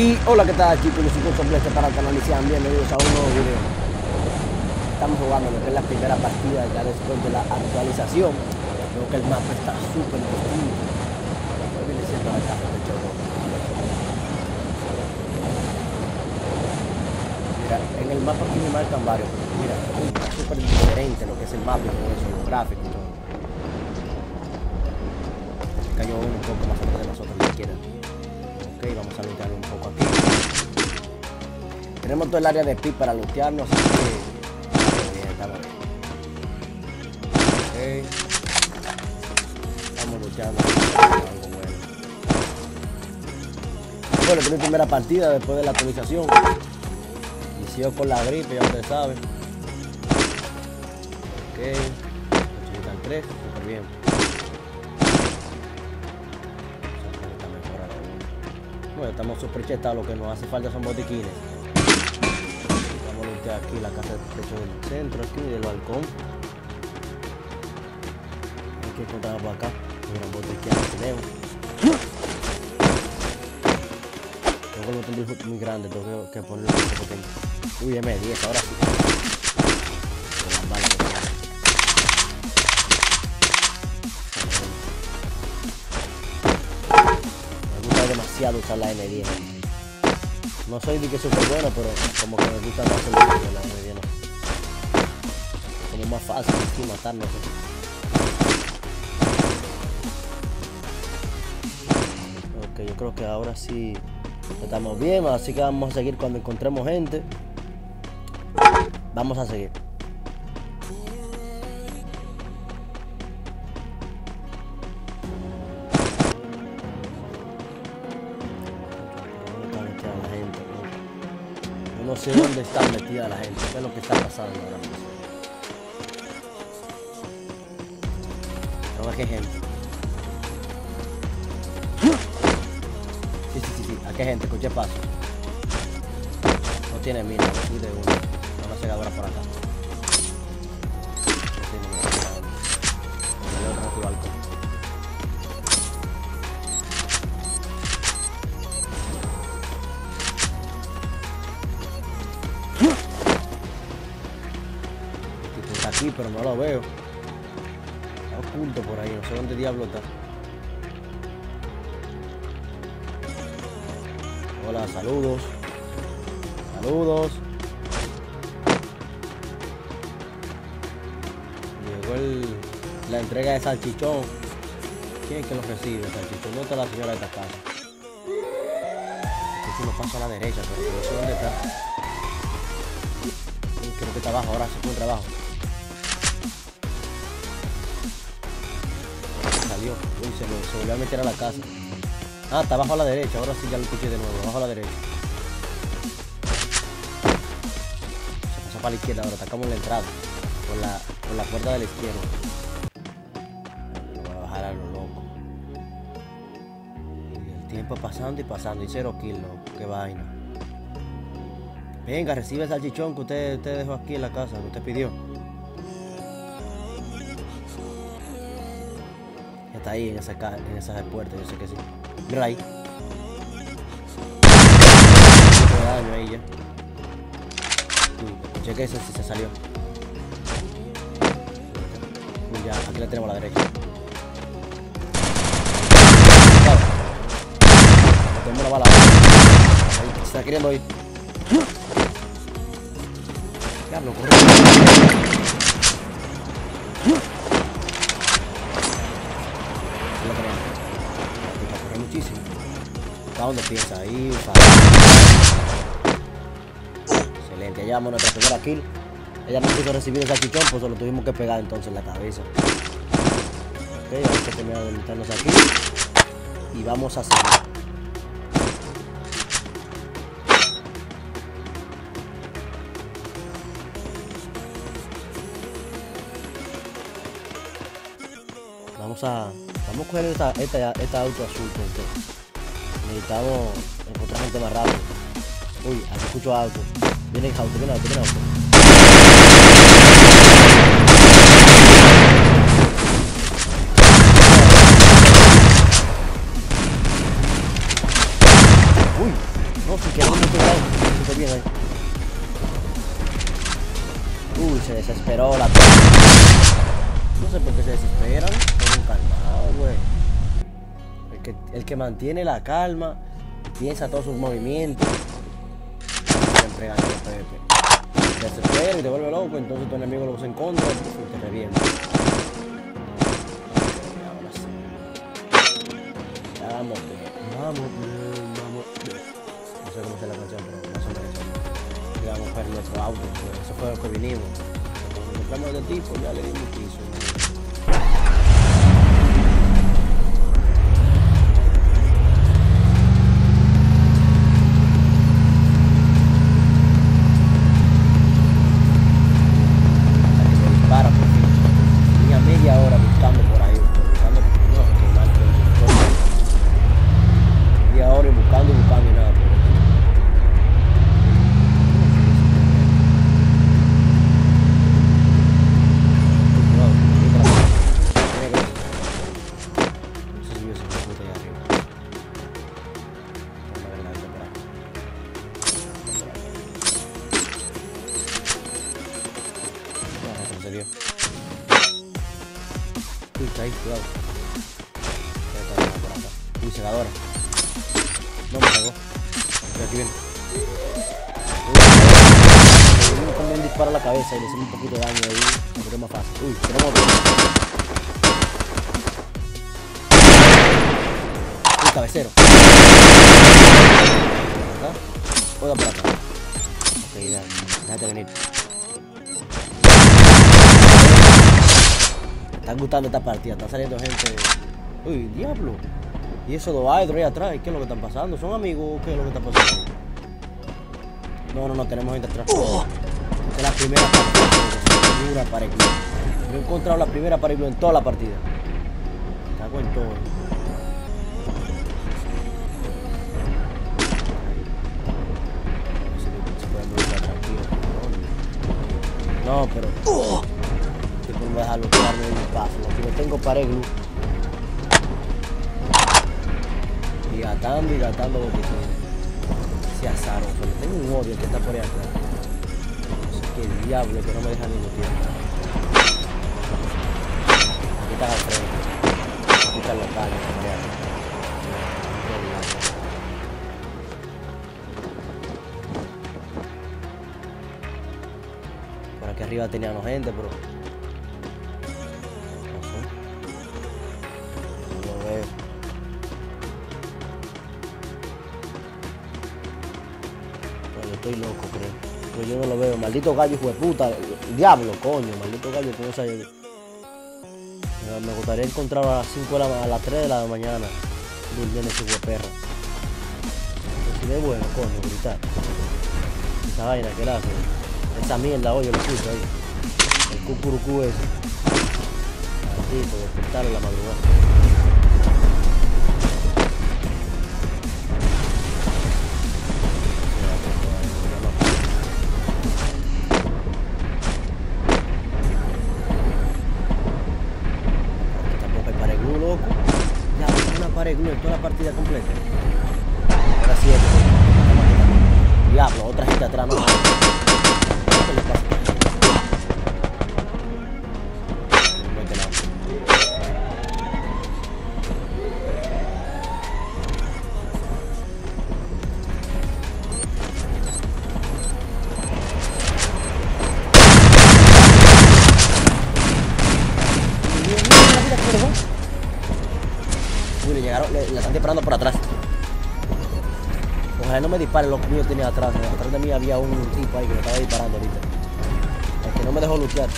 Y hola, ¿qué tal chicos? Los chicos completos para el canal y sean bienvenidos a un nuevo video. Estamos jugando lo que es la primera partida ya después de la actualización. Creo que el mapa está súper distinto. Después viene siendo la casa de Chorro. Mira, en el mapa aquí me marcan varios. Mira, es súper diferente lo que es el mapa y todo eso, los gráficos y todo. Cayó uno un poco más cerca de nosotros ni siquiera. Ok, vamos a lootear un poco aquí. Tenemos todo el área de pit para lootearnos, así que bien, estamos bien. Ok, estamos looteando algo bueno. Bueno, es mi primera partida después de la actualización. Inició con la gripe, ya ustedes saben. Ok, 83, súper bien. Bueno, estamos super chetados, lo que nos hace falta son botiquines. Vamos a lootear aquí la casa de techo del centro, aquí del balcón. Hay que encontrar por acá. Mira, botiquines que tenemos. Tengo el botón de hook muy grande, tengo que ponerlo muy potente. Uy, M10, ahora sí. Usar la M10. No soy de que súper bueno, pero como que me gusta más el de la M10. Como más fácil aquí matarnos. Ok, yo creo que ahora sí estamos bien, así que vamos a seguir cuando encontremos gente. Vamos a seguir. No sé dónde está metida la gente, qué es lo que está pasando ahora mismo. Pero aquí hay gente. Sí, aquí hay gente, escuché paso. No tiene mira, no fui de uno. Una cegadora por acá. No tiene mira. Me dio otro balcón. Sí, pero no lo veo. Está oculto por ahí, no sé dónde diablo está. Hola, saludos. Saludos. Llegó la entrega de salchichón. ¿Quién es que lo recibe, salchichón? ¿Dónde está la señora de esta casa? Este no pasa a la derecha, pero no sé dónde está. Creo que está abajo, ahora se encuentra abajo. Dios, uy, se volvió a meter a la casa. Ah, está abajo a la derecha, ahora sí ya lo escuché de nuevo, abajo a la derecha. Se pasó para la izquierda, ahora atacamos la entrada, por la puerta de la izquierda. Lo voy a bajar a lo loco. Y el tiempo pasando y pasando, y 0 kills, loco, qué vaina. Venga, recibe el salchichón que usted dejó aquí en la casa, que usted pidió. Está ahí en esa caja, en esas puertas, yo sé que sí. Mira ahí. Mucho daño ahí ya. Cheque eso si se salió. Uy, ya, aquí la tenemos a la derecha. Tenemos la bala. Ahí, se está queriendo ir. Diablo, corre. Muchísimo. ¿Está donde piensa? Ahí, excelente, allá vamos a nuestra primera kill. Ella no quiso recibir ese chichón, pues se lo tuvimos que pegar entonces en la cabeza. Ok, vamos a terminar de meternos aquí. Y vamos a seguir. Vamos a coger esta auto azul porque necesitamos encontrar gente más rápido. Uy, aquí escucho auto. Viene auto. Uy, no y quedó súper bien ahí. Uy, se desesperó la p. No sé por qué se desesperan. Son un calmado, güey. El que mantiene la calma, piensa todos sus movimientos. Siempre gana el PvP. Te desespera y te vuelve loco, entonces tu enemigo lo usa en contra y te revienta. Vamos, vamos. No sé cómo es la canción, pero más o menos. Y vamos a ver nuestro auto, pues. Eso fue lo que vinimos. Cuando compramos de tipo, ya le dimos piso. Ahí, cuidado. Uy, cegadora. No me cagó. Aquí viene. Uy, también dispara la cabeza y le hacemos un poquito de daño ahí. Porque es más fácil. Uy, tenemos otro. Uy, cabecero. ¿Acá? Oiga por acá. Ok, dale, déjate venir. Me está gustando esta partida, está saliendo gente. Uy, diablo. Y esos dos hydro ahí atrás, ¿qué es lo que están pasando? ¿Son amigos o qué es lo que está pasando? No, tenemos gente atrás. Esta es la primera partida para el club. Yo he encontrado la primera para el club en toda la partida. Está con todo. No, pero... no voy a dejarlo tirarme en el paso, aquí lo tengo para el glue. Y gatando lo que tiene. Se asaron, pero tengo un odio que está por ahí atrás. No sé qué diablo que no me deja ni lo tiempo. Aquí está la frente. Aquí están los palos, por aquí arriba teníamos gente, pero... estoy loco, creo. Pero yo no lo veo. Maldito gallo, hijo de puta. Diablo, coño. Maldito gallo, que no sale. Me gustaría encontrar a las 5 de la... a las 3 de la mañana. Durmiendo ese hijo de perra. Pero si le bueno, coño, gritar. Esa vaina, que la hace. Esa mierda, oye, lo puso ahí. El cucurucú ese. Maldito, despertaron la madrugada. En toda la partida completa. Ahora 7. Diablo, otra gente atrás. No. ¿Qué le pasa? Métela. La están disparando por atrás. Ojalá no me disparen los que yo tenía atrás. Atrás de mí había un tipo ahí que me estaba disparando ahorita. El que no me dejó luchar.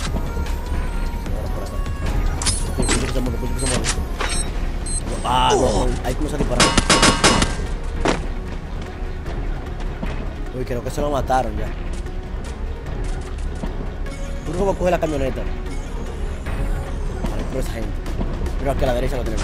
Ah, no, ahí comienza a disparar. Uy, creo que se lo mataron ya. Tú no vas a coger la camioneta. Vale, por esa gente. Pero aquí a la derecha lo tenemos.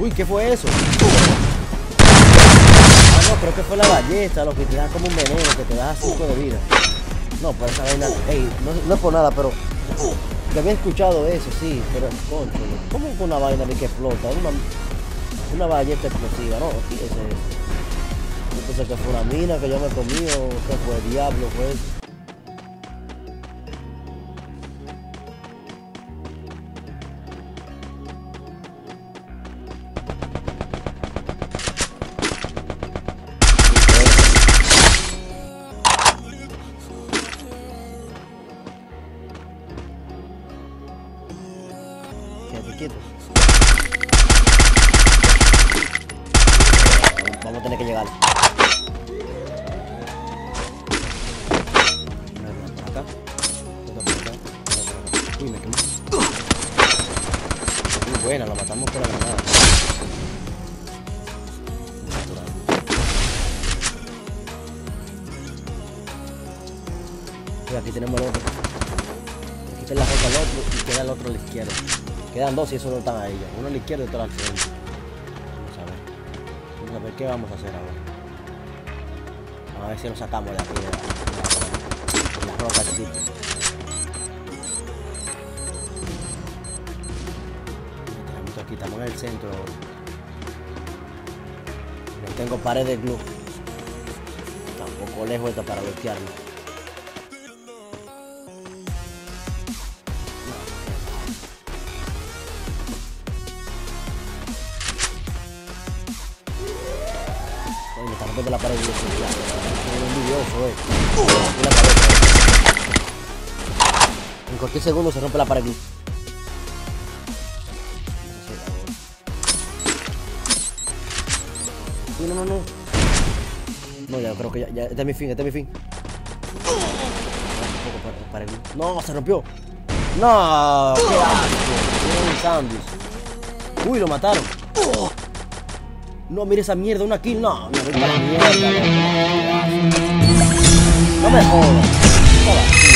Uy, ¿qué fue eso? Ah, no, creo que fue la ballesta, lo que te da como un veneno, que te da 5 de vida. No, por esa vaina, ey, no es por nada, pero Yo había escuchado eso, sí, pero concho, ¿cómo es una vaina de que explota? Una ballesta explosiva, ¿no? ¿Qué es eso? Yo pensé que fue una mina que yo me comí, o que fue el diablo, fue eso. Vamos a tener que llegar. Acá. Uy, me quemé. Muy buena, lo matamos con la granada. Y aquí tenemos el otro. Aquí está la roca al otro y queda el otro a la izquierda. Quedan dos y eso no están a ella. Uno a la izquierda y otro al frente. Vamos a ver qué vamos a hacer ahora. Vamos a ver si nos sacamos de aquí de la roca que tiene. Aquí estamos en el centro. No tengo pared de glue. Tampoco lejos esta para bloquearlo. De la pared, en cualquier segundo se rompe la pared. No, ya creo que ya este es mi fin, no, se rompió. No, uy, lo mataron. No, mire esa mierda, una kill, no, me voy para la mierda. No me jodas.